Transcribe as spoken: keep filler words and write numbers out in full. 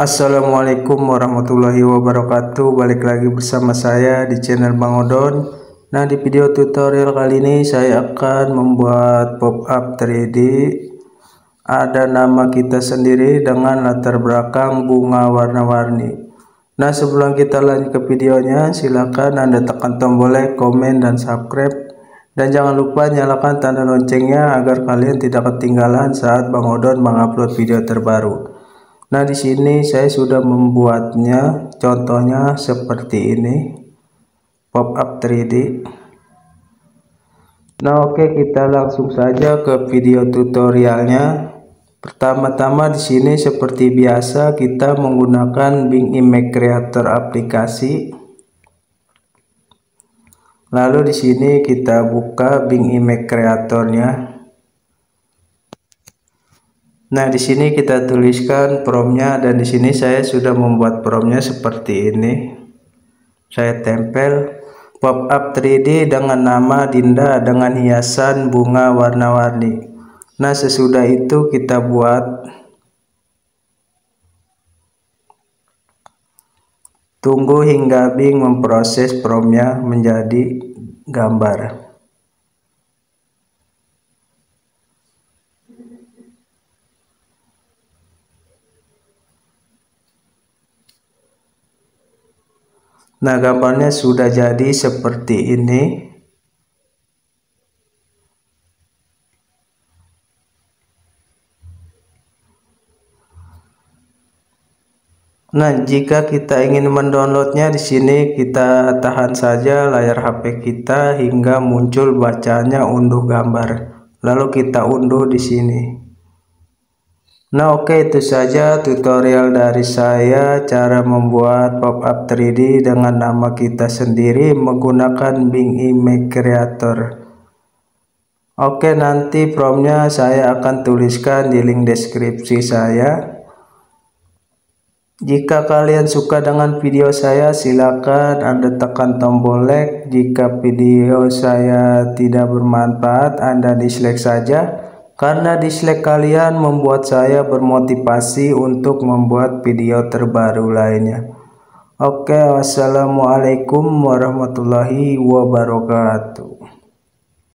Assalamualaikum warahmatullahi wabarakatuh. Balik lagi bersama saya di channel Bang Odon. Nah, di video tutorial kali ini saya akan membuat pop-up tiga D ada nama kita sendiri dengan latar belakang bunga warna-warni. Nah, sebelum kita lanjut ke videonya, silakan Anda tekan tombol like, komen, dan subscribe, dan jangan lupa nyalakan tanda loncengnya agar kalian tidak ketinggalan saat Bang Odon mengupload video terbaru. Nah, di sini saya sudah membuatnya, contohnya seperti ini, pop up tiga D. Nah, oke, kita langsung saja ke video tutorialnya. Pertama-tama di sini seperti biasa kita menggunakan Bing Image Creator aplikasi. Lalu di sini kita buka Bing Image Creator-nya. Nah, di sini kita tuliskan promptnya, dan di sini saya sudah membuat promptnya seperti ini. Saya tempel pop up tiga D dengan nama Dinda dengan hiasan bunga warna-warni. Nah, sesudah itu kita buat tunggu hingga Bing memproses promptnya menjadi gambar. Nah, gambarnya sudah jadi seperti ini. Nah, jika kita ingin mendownloadnya, di sini kita tahan saja layar H P kita hingga muncul bacaannya unduh gambar. Lalu kita unduh di sini. Nah, oke, itu saja tutorial dari saya cara membuat pop-up tiga D dengan nama kita sendiri menggunakan Bing Image Creator. Oke, nanti promptnya saya akan tuliskan di link deskripsi saya. Jika kalian suka dengan video saya, silakan Anda tekan tombol like. Jika video saya tidak bermanfaat, Anda dislike saja. Karena dislike kalian membuat saya bermotivasi untuk membuat video terbaru lainnya. Oke, wassalamualaikum warahmatullahi wabarakatuh.